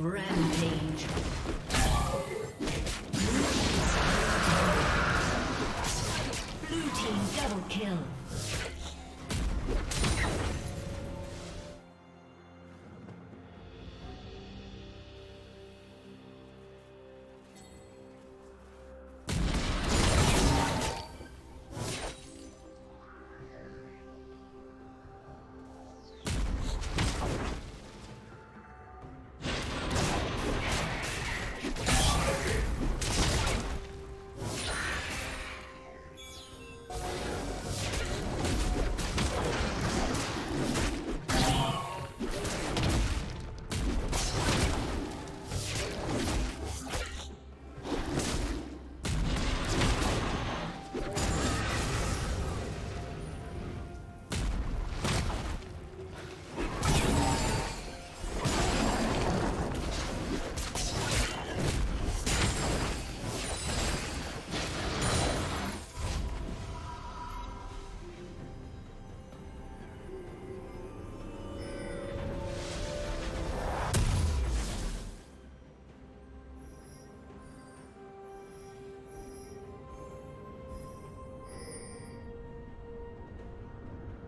Rampage. Blue team double kill.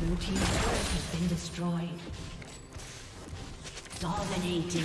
Blue team's turret has been destroyed. Dominating.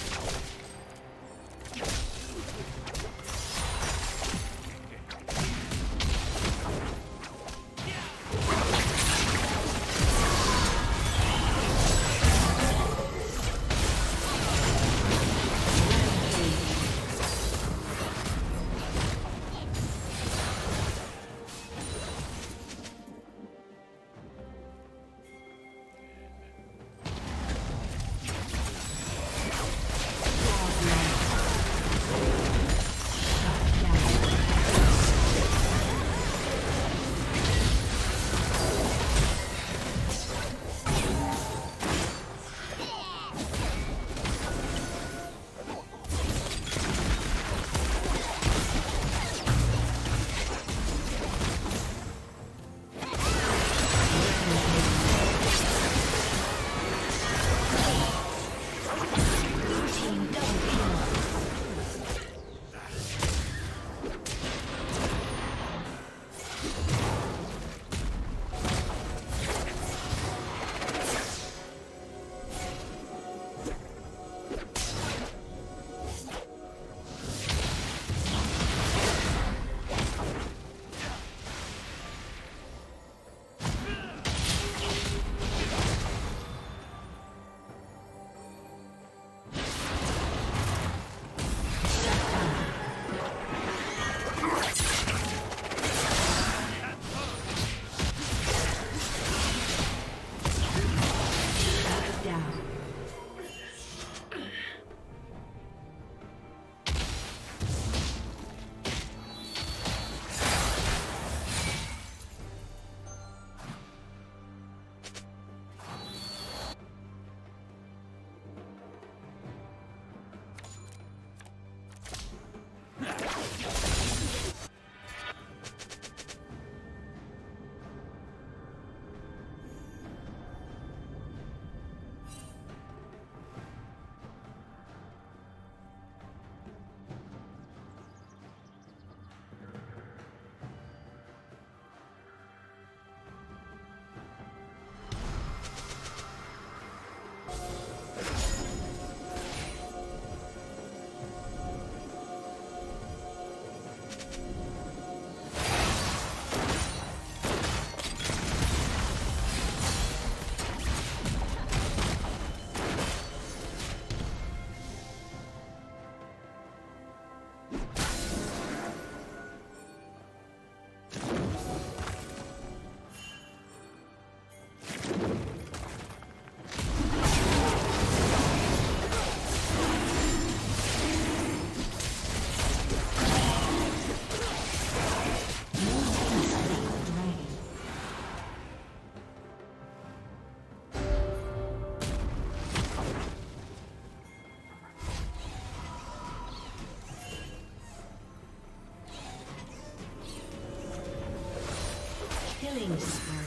Killing spree.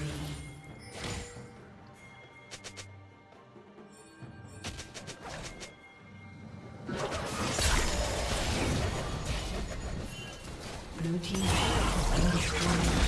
Blue team has been destroyed.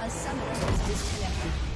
A summoner has disconnected.